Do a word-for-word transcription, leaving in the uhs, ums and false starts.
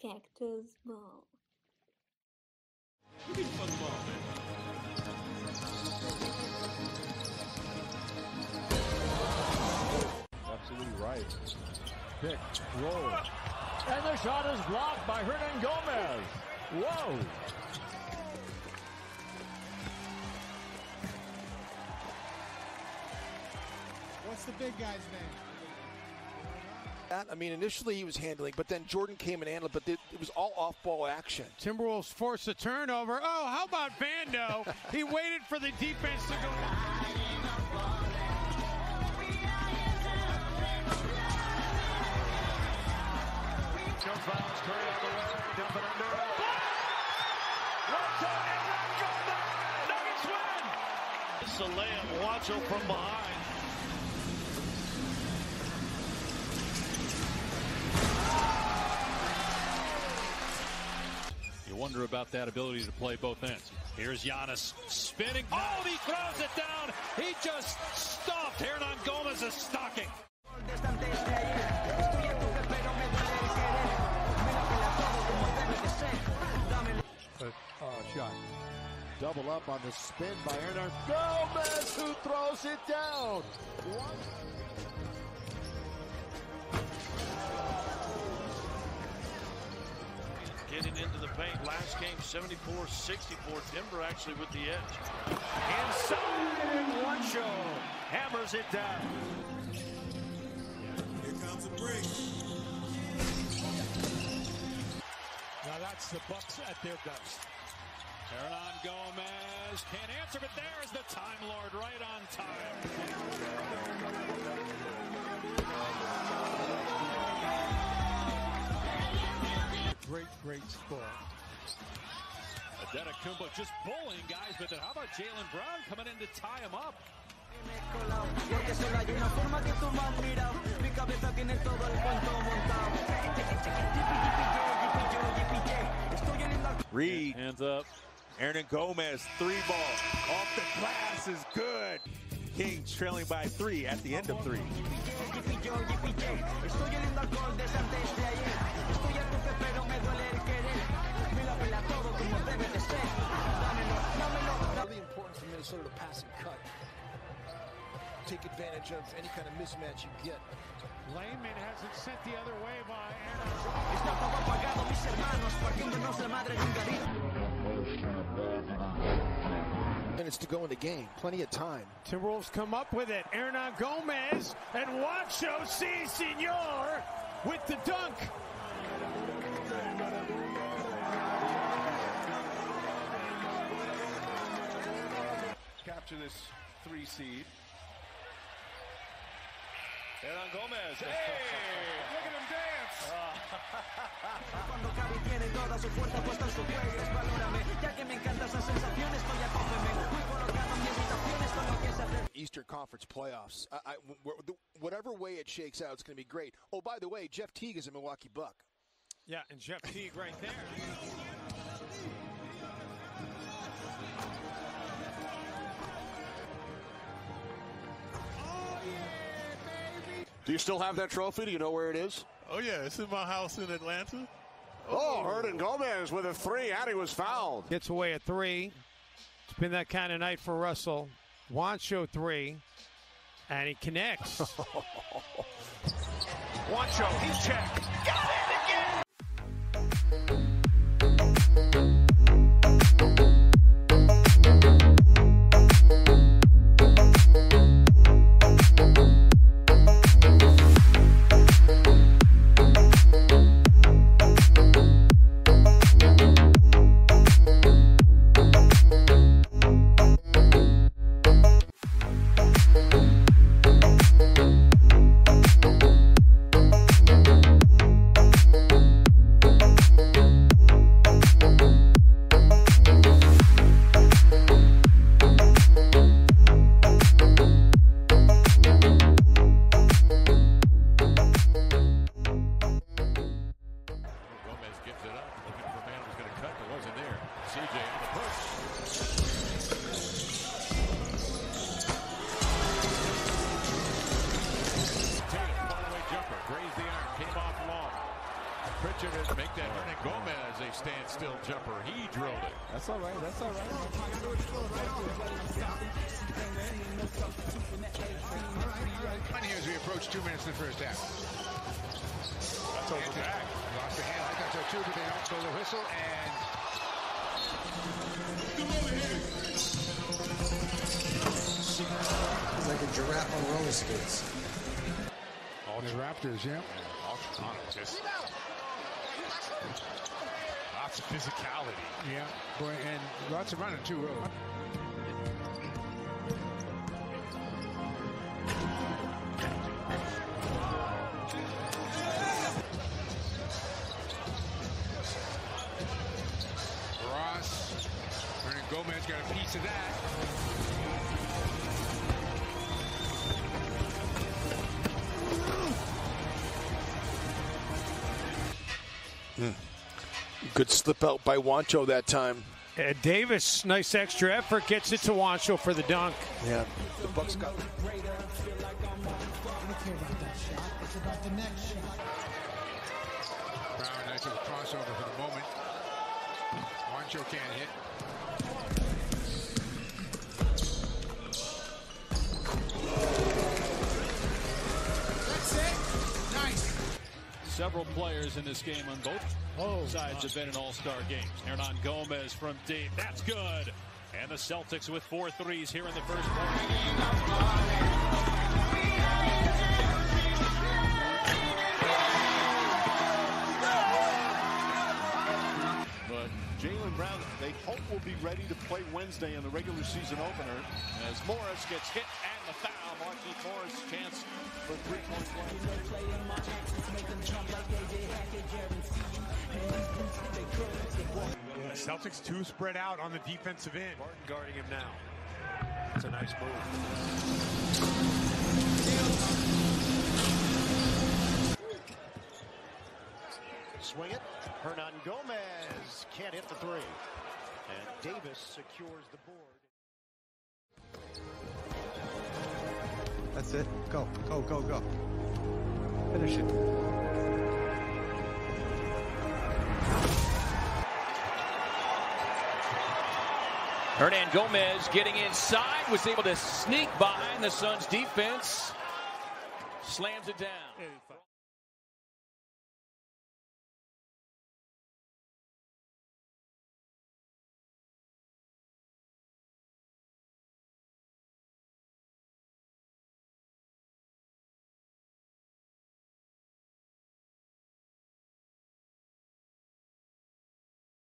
Cactus ball. Give me the fucking ball, man. Absolutely right. Pick, roll. And the shot is blocked by Hernangomez. Whoa. What's the big guy's name? I mean, initially he was handling, but then Jordan came and handled, but it was all off-ball action. Timberwolves forced a turnover. Oh, how about Vando? He waited for the defense to go. It's a layup. Juancho from behind. Wonder about that ability to play both ends. Here's Giannis spinning. Oh, he throws it down. He just stopped Hernangomez's stocking. Uh, shot. Double up on the spin by Hernangomez, who throws it down. One. Getting into the paint. Last game, seventy-four sixty-four. Denver actually with the edge. Inside, and Juancho hammers it down. Here comes a break. Now that's the Bucks at their best. Hernangomez can't answer, but there's the Time Lord right on time. Great, great score. Adetokunbo just bullying guys, but then how about Jaylen Brown coming in to tie him up? Reed. Hands up. Hernangomez, three ball. Off the glass is good. King trailing by three at the end of three. Really important for Minnesota to pass and cut. Take advantage of any kind of mismatch you get. Layman has it sent the other way by Anna. Minutes to go in the game. Plenty of time. Timberwolves come up with it. Hernangomez and Juancho, si senor, with the dunk. Capture this three seed. Hernangomez. Hey! Look at him dance! Eastern Conference playoffs. I, I, whatever way it shakes out, it's going to be great. Oh, by the way, Jeff Teague is a Milwaukee Buck. Yeah, and Jeff Teague right there. Do you still have that trophy? Do you know where it is? Oh, yeah. It's in my house in Atlanta. Oh, Hernangomez with a three, and he was fouled. Gets away at three. It's been that kind of night for Russell. Juancho three, and he connects. Juancho, he's checked. Got it! Thank you. Pritchard didn't make that. Hernangomez, a standstill jumper. He drilled it. That's all right. That's all right. And here as we approach two minutes in the first half. That's over back. Lost the hand. I got so too, but they don't. So the whistle and. It's like a giraffe on roller skates. All the Raptors, yeah. Just lots of physicality. Yeah, boy, and lots of running too. Really. Ross, Hernangomez got a piece of that. Mm. Good slip out by Juancho that time. Ed Davis, nice extra effort, gets it to Juancho for the dunk. Yeah, the Bucks got it. Brown, nice little crossover for the moment. Juancho can't hit. Several players in this game on both oh, sides have been in all-star games. Hernangomez from deep. That's good. And the Celtics with four threes here in the first quarter. But Jaylen Brown, they hope, will be ready to play Wednesday in the regular season opener. As Morris gets hit and the foul. Marquise Morris' chance for three-point play. Celtics two spread out on the defensive end. Martin guarding him now. That's a nice move. Swing it. Hernangomez can't hit the three. And Davis secures the board. That's it. Go, go, go, go. Finish it. Hernangomez getting inside, was able to sneak behind the Suns defense, slams it down.